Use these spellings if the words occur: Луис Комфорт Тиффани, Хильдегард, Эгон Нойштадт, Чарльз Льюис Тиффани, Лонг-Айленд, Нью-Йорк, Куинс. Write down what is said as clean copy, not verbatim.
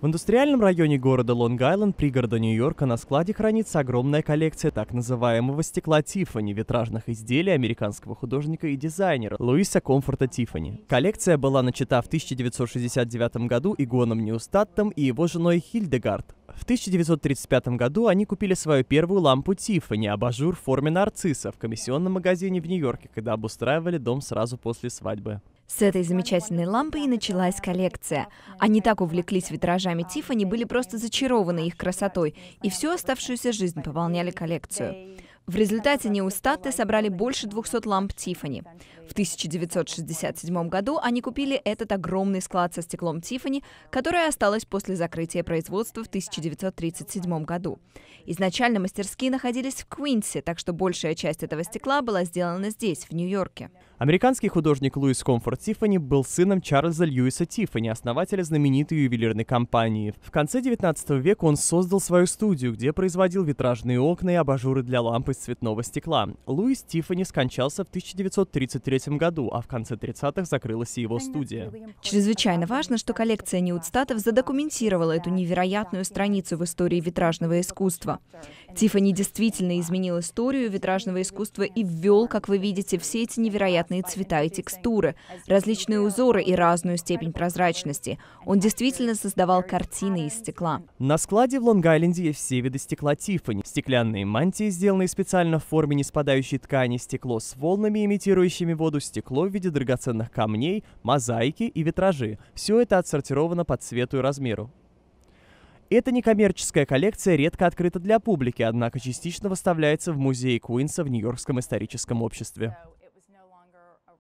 В индустриальном районе города Лонг-Айленд, пригорода Нью-Йорка, на складе хранится огромная коллекция так называемого стекла Тиффани, витражных изделий американского художника и дизайнера Луиса Комфорта Тиффани. Коллекция была начата в 1969 году Эгоном Нойштадтом и его женой Хильдегард. В 1935 году они купили свою первую лампу Тиффани, абажур в форме нарцисса, в комиссионном магазине в Нью-Йорке, когда обустраивали дом сразу после свадьбы. С этой замечательной лампой и началась коллекция. Они так увлеклись витражами Тиффани, были просто зачарованы их красотой, и всю оставшуюся жизнь пополняли коллекцию. В результате Нойштадты собрали больше 200 ламп Тиффани. В 1967 году они купили этот огромный склад со стеклом Тиффани, которое осталось после закрытия производства в 1937 году. Изначально мастерские находились в Куинсе, так что большая часть этого стекла была сделана здесь, в Нью-Йорке. Американский художник Луис Комфорт Тиффани был сыном Чарльза Льюиса Тиффани, основателя знаменитой ювелирной компании. В конце 19 века он создал свою студию, где производил витражные окна и абажуры для лампы цветного стекла. Луис Тиффани скончался в 1933 году, а в конце 30-х закрылась и его студия. Чрезвычайно важно, что коллекция Нойштадтов задокументировала эту невероятную страницу в истории витражного искусства. Тиффани действительно изменил историю витражного искусства и ввел, как вы видите, все эти невероятные цвета и текстуры, различные узоры и разную степень прозрачности. Он действительно создавал картины из стекла. На складе в Лонг-Айленде есть все виды стекла Тиффани. Стеклянные мантии, сделанные специально в форме неспадающей ткани, стекло с волнами, имитирующими воду, стекло в виде драгоценных камней, мозаики и витражи. Все это отсортировано по цвету и размеру. Эта некоммерческая коллекция редко открыта для публики, однако частично выставляется в музее Куинса в Нью-Йоркском историческом обществе.